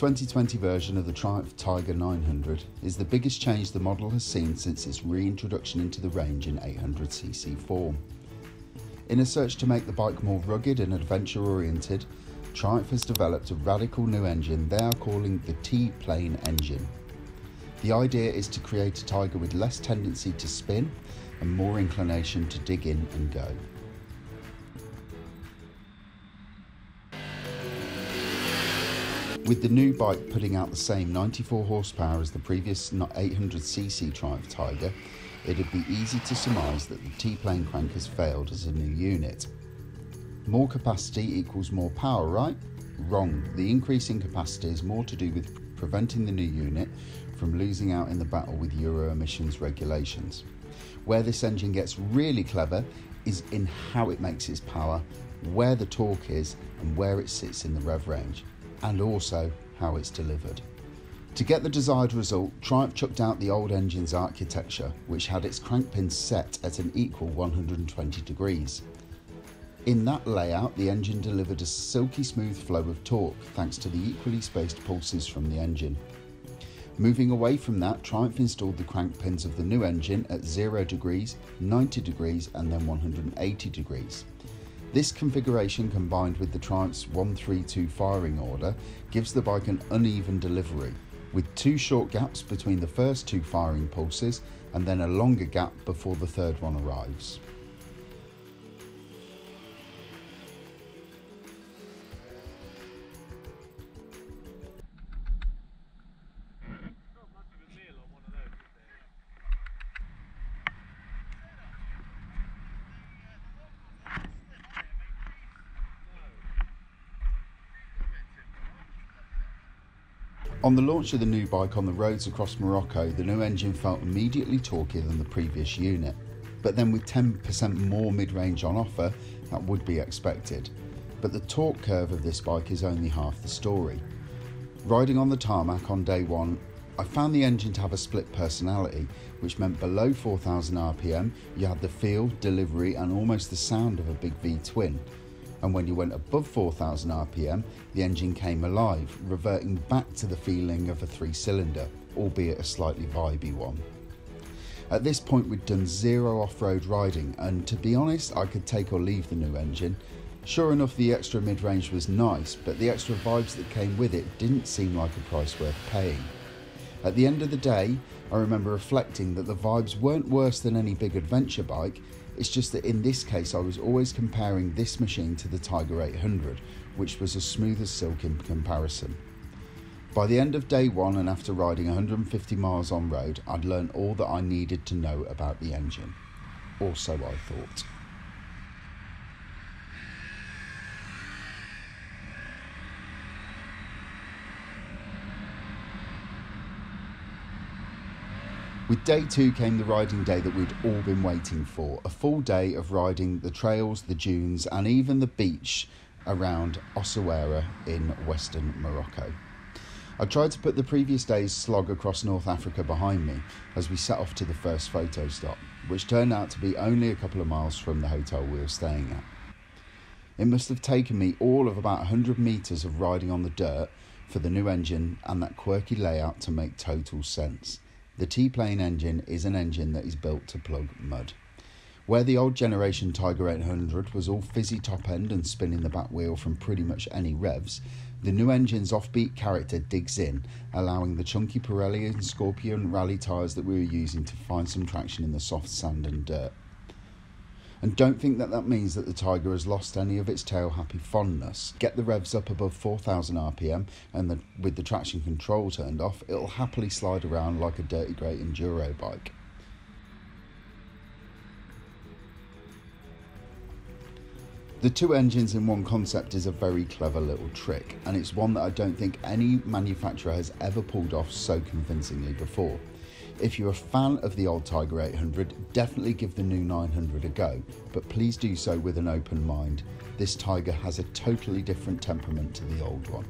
2020 version of the Triumph Tiger 900 is the biggest change the model has seen since its reintroduction into the range in 800cc form. In a search to make the bike more rugged and adventure-oriented, Triumph has developed a radical new engine they are calling the T-plane engine. The idea is to create a Tiger with less tendency to spin and more inclination to dig in and go. With the new bike putting out the same 94 horsepower as the previous 800cc Triumph Tiger, it would be easy to surmise that the T-plane crank has failed as a new unit. More capacity equals more power, right? Wrong. The increase in capacity is more to do with preventing the new unit from losing out in the battle with Euro emissions regulations. Where this engine gets really clever is in how it makes its power, where the torque is and where it sits in the rev range, and also how it's delivered. To get the desired result, Triumph chucked out the old engine's architecture, which had its crank pins set at an equal 120 degrees. In that layout, the engine delivered a silky smooth flow of torque thanks to the equally spaced pulses from the engine. Moving away from that, Triumph installed the crank pins of the new engine at 0 degrees, 90 degrees and then 180 degrees. This configuration, combined with the Triumph's 1-3-2 firing order, gives the bike an uneven delivery, with two short gaps between the first two firing pulses and then a longer gap before the third one arrives. On the launch of the new bike on the roads across Morocco, the new engine felt immediately torquier than the previous unit, but then with 10% more mid-range on offer, that would be expected. But the torque curve of this bike is only half the story. Riding on the tarmac on day one, I found the engine to have a split personality, which meant below 4,000 RPM, you had the feel, delivery and almost the sound of a big V-twin. And when you went above 4,000 RPM, the engine came alive, reverting back to the feeling of a three-cylinder, albeit a slightly vibey one. At this point, we'd done zero off-road riding, and to be honest, I could take or leave the new engine. Sure enough, the extra mid-range was nice, but the extra vibes that came with it didn't seem like a price worth paying. At the end of the day, I remember reflecting that the vibes weren't worse than any big adventure bike. It's just that in this case I was always comparing this machine to the Tiger 800, which was as smooth as silk in comparison. By the end of day one and after riding 150 miles on road, I'd learned all that I needed to know about the engine. Or so I thought. With day two came the riding day that we'd all been waiting for, a full day of riding the trails, the dunes and even the beach around Essaouira in western Morocco. I tried to put the previous day's slog across North Africa behind me as we set off to the first photo stop, which turned out to be only a couple of miles from the hotel we were staying at. It must have taken me all of about 100 metres of riding on the dirt for the new engine and that quirky layout to make total sense. The T-plane engine is an engine that is built to plug mud. Where the old generation Tiger 800 was all fizzy top end and spinning the back wheel from pretty much any revs, the new engine's offbeat character digs in, allowing the chunky Pirelli and Scorpion rally tyres that we were using to find some traction in the soft sand and dirt. And don't think that means that the Tiger has lost any of its tail-happy fondness. Get the revs up above 4,000 RPM and with the traction control turned off, it'll happily slide around like a dirty grey enduro bike. The two engines in one concept is a very clever little trick, and it's one that I don't think any manufacturer has ever pulled off so convincingly before. If you're a fan of the old Tiger 800, definitely give the new 900 a go, but please do so with an open mind. This Tiger has a totally different temperament to the old one.